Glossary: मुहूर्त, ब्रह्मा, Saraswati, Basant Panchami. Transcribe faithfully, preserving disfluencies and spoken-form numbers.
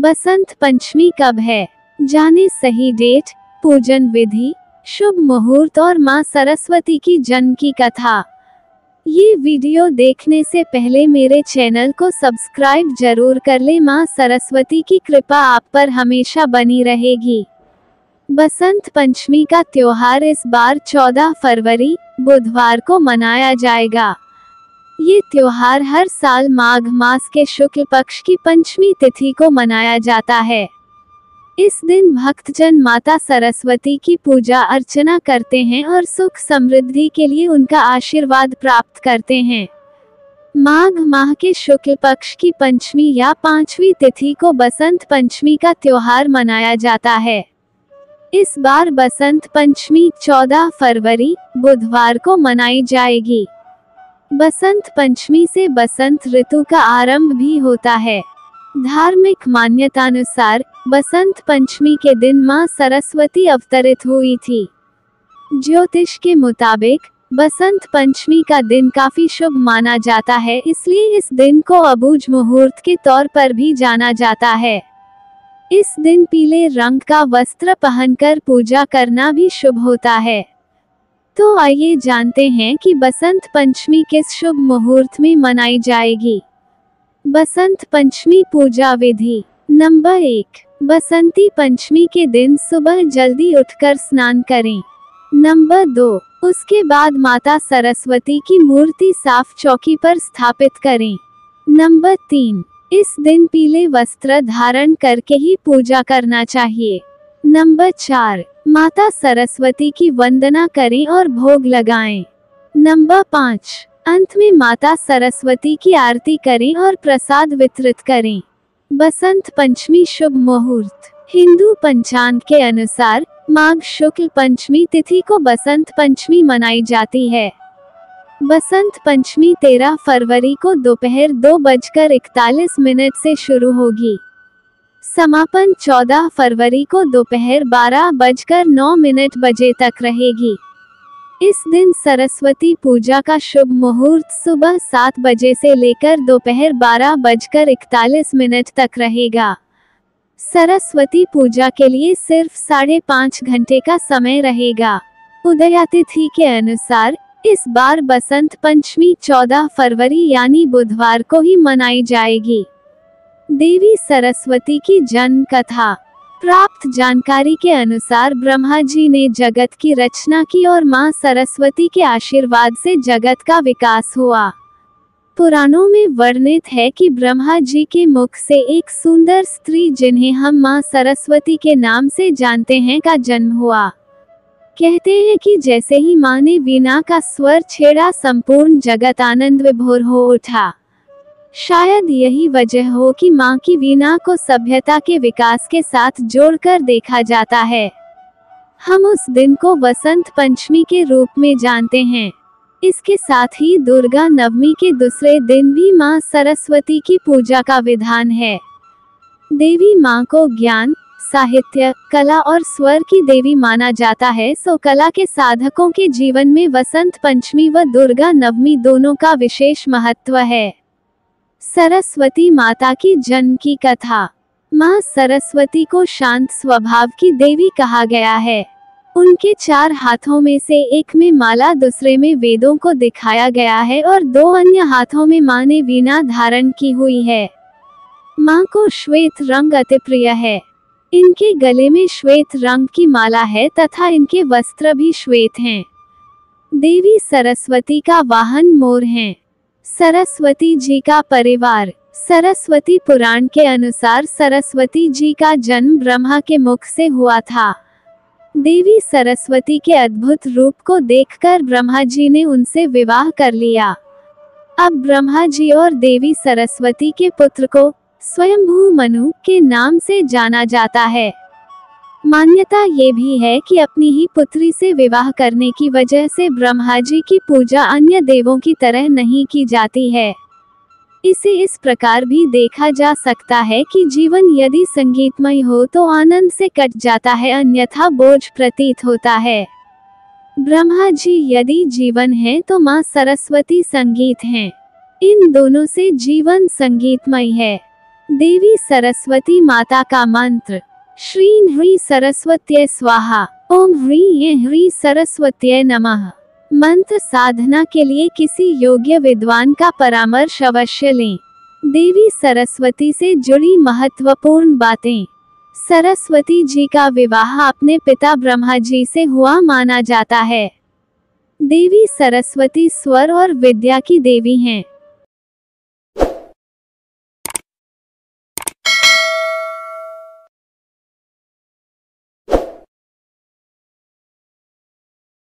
बसंत पंचमी कब है, जाने सही डेट, पूजन विधि, शुभ मुहूर्त और माँ सरस्वती की जन्म की कथा। ये वीडियो देखने से पहले मेरे चैनल को सब्सक्राइब जरूर कर ले। माँ सरस्वती की कृपा आप पर हमेशा बनी रहेगी। बसंत पंचमी का त्योहार इस बार चौदह फरवरी बुधवार को मनाया जाएगा। ये त्योहार हर साल माघ मास के शुक्ल पक्ष की पंचमी तिथि को मनाया जाता है। इस दिन भक्तजन माता सरस्वती की पूजा अर्चना करते हैं और सुख समृद्धि के लिए उनका आशीर्वाद प्राप्त करते हैं। माघ माह के शुक्ल पक्ष की पंचमी या पांचवी तिथि को बसंत पंचमी का त्योहार मनाया जाता है। इस बार बसंत पंचमी चौदह फरवरी बुधवार को मनाई जाएगी। बसंत पंचमी से बसंत ऋतु का आरंभ भी होता है। धार्मिक मान्यतानुसार बसंत पंचमी के दिन मां सरस्वती अवतरित हुई थी। ज्योतिष के मुताबिक बसंत पंचमी का दिन काफी शुभ माना जाता है, इसलिए इस दिन को अबूझ मुहूर्त के तौर पर भी जाना जाता है। इस दिन पीले रंग का वस्त्र पहनकर पूजा करना भी शुभ होता है। तो आइए जानते हैं कि बसंत पंचमी किस शुभ मुहूर्त में मनाई जाएगी। बसंत पंचमी पूजा विधि नंबर एक। बसंती पंचमी के दिन सुबह जल्दी उठकर स्नान करें। नंबर दो, उसके बाद माता सरस्वती की मूर्ति साफ चौकी पर स्थापित करें। नंबर तीन, इस दिन पीले वस्त्र धारण करके ही पूजा करना चाहिए। नंबर चार, माता सरस्वती की वंदना करें और भोग लगाएं। नंबर पाँच, अंत में माता सरस्वती की आरती करें और प्रसाद वितरित करें। बसंत पंचमी शुभ मुहूर्त हिंदू पंचांग के अनुसार माघ शुक्ल पंचमी तिथि को बसंत पंचमी मनाई जाती है। बसंत पंचमी तेरह फरवरी को दोपहर दो बजकर इकतालीस मिनट से शुरू होगी। समापन चौदह फरवरी को दोपहर बारह बजकर नौ मिनट बजे तक रहेगी। इस दिन सरस्वती पूजा का शुभ मुहूर्त सुबह सात बजे से लेकर दोपहर बारह बजकर इकतालीस मिनट तक रहेगा। सरस्वती पूजा के लिए सिर्फ साढ़े पाँच घंटे का समय रहेगा। उदयातिथि के अनुसार इस बार बसंत पंचमी चौदह फरवरी यानी बुधवार को ही मनाई जाएगी। देवी सरस्वती की जन्म कथा। प्राप्त जानकारी के अनुसार ब्रह्मा जी ने जगत की रचना की और मां सरस्वती के आशीर्वाद से जगत का विकास हुआ। पुराणों में वर्णित है कि ब्रह्मा जी के मुख से एक सुंदर स्त्री, जिन्हें हम मां सरस्वती के नाम से जानते हैं, का जन्म हुआ। कहते हैं कि जैसे ही मां ने वीणा का स्वर छेड़ा, संपूर्ण जगत आनंद विभोर हो उठा। शायद यही वजह हो कि मां की वीणा को सभ्यता के विकास के साथ जोड़कर देखा जाता है। हम उस दिन को बसंत पंचमी के रूप में जानते हैं। इसके साथ ही दुर्गा नवमी के दूसरे दिन भी मां सरस्वती की पूजा का विधान है। देवी मां को ज्ञान, साहित्य, कला और स्वर की देवी माना जाता है, सो कला के साधकों के जीवन में बसंत पंचमी व दुर्गा नवमी दोनों का विशेष महत्व है। सरस्वती माता की जन्म की कथा। माँ सरस्वती को शांत स्वभाव की देवी कहा गया है। उनके चार हाथों में से एक में माला, दूसरे में वेदों को दिखाया गया है और दो अन्य हाथों में माँ ने वीणा धारण की हुई है। माँ को श्वेत रंग अति प्रिय है। इनके गले में श्वेत रंग की माला है तथा इनके वस्त्र भी श्वेत हैं। देवी सरस्वती का वाहन मोर है। सरस्वती जी का परिवार। सरस्वती पुराण के अनुसार सरस्वती जी का जन्म ब्रह्मा के मुख से हुआ था। देवी सरस्वती के अद्भुत रूप को देखकर ब्रह्मा जी ने उनसे विवाह कर लिया। अब ब्रह्मा जी और देवी सरस्वती के पुत्र को स्वयंभू मनु के नाम से जाना जाता है। मान्यता ये भी है कि अपनी ही पुत्री से विवाह करने की वजह से ब्रह्मा जी की पूजा अन्य देवों की तरह नहीं की जाती है। इसे इस प्रकार भी देखा जा सकता है कि जीवन यदि संगीतमय हो तो आनंद से कट जाता है, अन्यथा बोझ प्रतीत होता है। ब्रह्मा जी यदि जीवन है तो माँ सरस्वती संगीत हैं। इन दोनों से जीवन संगीतमय है। देवी सरस्वती माता का मंत्र श्रीं ह्रीं सरस्वत्यै स्वाहा, ओम ह्रीं ह्रीं सरस्वत्यै नमः। मंत्र साधना के लिए किसी योग्य विद्वान का परामर्श अवश्य लें। देवी सरस्वती से जुड़ी महत्वपूर्ण बातें। सरस्वती जी का विवाह अपने पिता ब्रह्मा जी से हुआ माना जाता है। देवी सरस्वती स्वर और विद्या की देवी हैं।